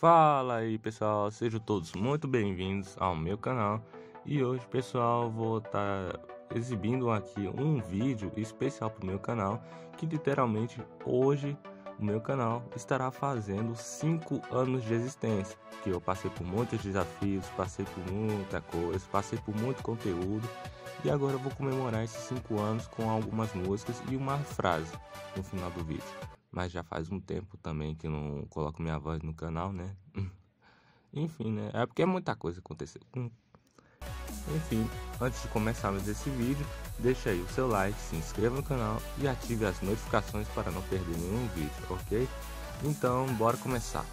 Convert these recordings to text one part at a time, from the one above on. Fala aí pessoal, sejam todos muito bem-vindos ao meu canal. E hoje pessoal, vou estar exibindo aqui um vídeo especial para o meu canal, que literalmente hoje o meu canal estará fazendo 5 anos de existência, que eu passei por muitos desafios, passei por muita coisa, passei por muito conteúdo. E agora eu vou comemorar esses 5 anos com algumas músicas e uma frase no final do vídeo. Mas já faz um tempo também que não coloco minha voz no canal, né? Enfim, né? É porque muita coisa aconteceu. Enfim, antes de começarmos esse vídeo, deixa aí o seu like, se inscreva no canal e ative as notificações para não perder nenhum vídeo, ok? Então, bora começar!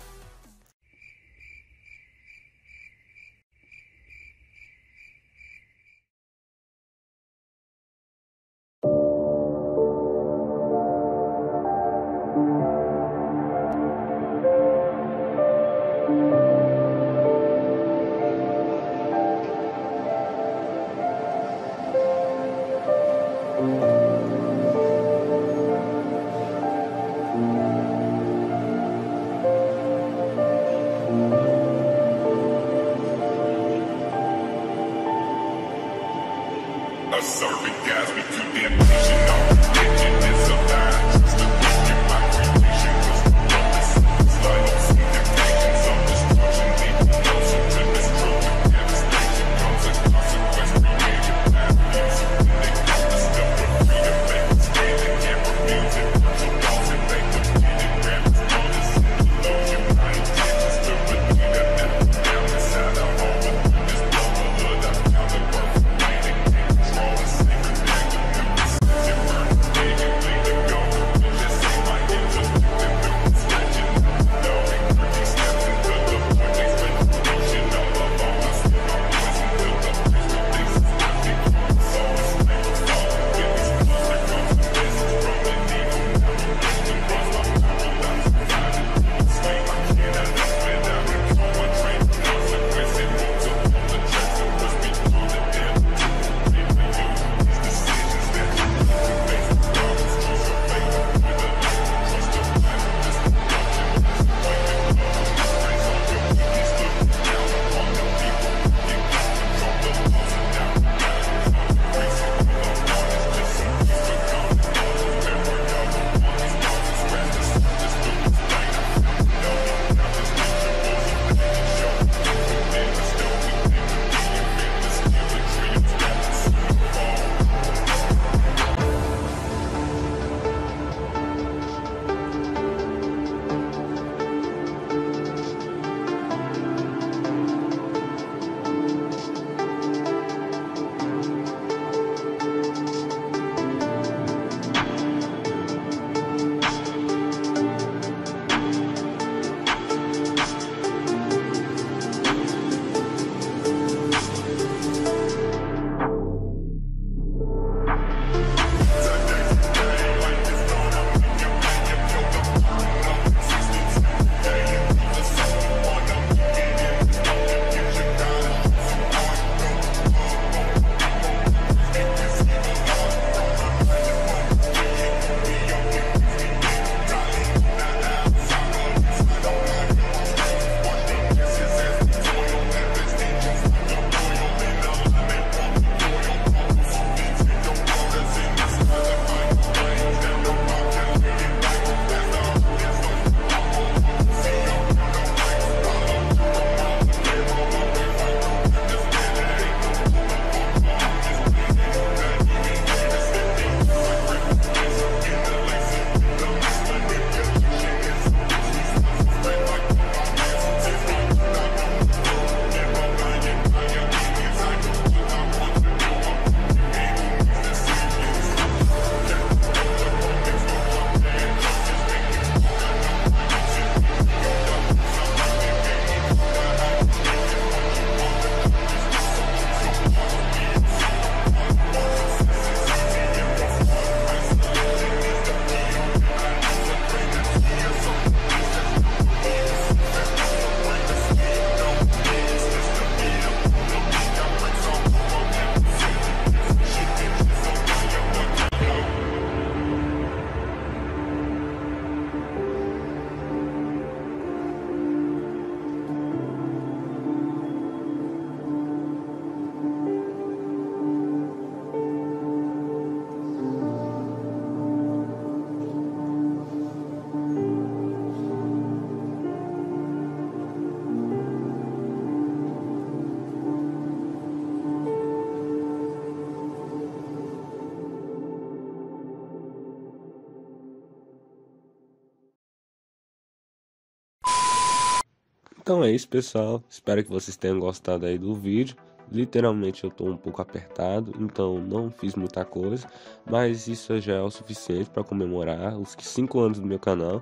Então é isso, pessoal, espero que vocês tenham gostado aí do vídeo. Literalmente eu tô um pouco apertado, então não fiz muita coisa, mas isso já é o suficiente para comemorar os 5 anos do meu canal.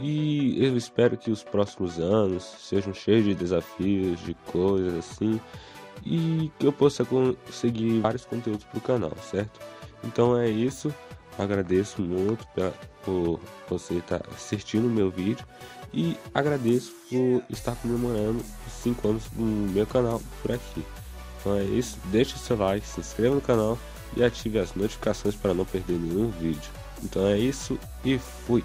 E eu espero que os próximos anos sejam cheios de desafios, de coisas assim, e que eu possa conseguir vários conteúdos pro canal, certo? Então é isso, agradeço muito por você estar assistindo o meu vídeo e agradeço por estar comemorando os 5 anos do meu canal por aqui. Então é isso, deixa o seu like, se inscreva no canal e ative as notificações para não perder nenhum vídeo. Então é isso e fui!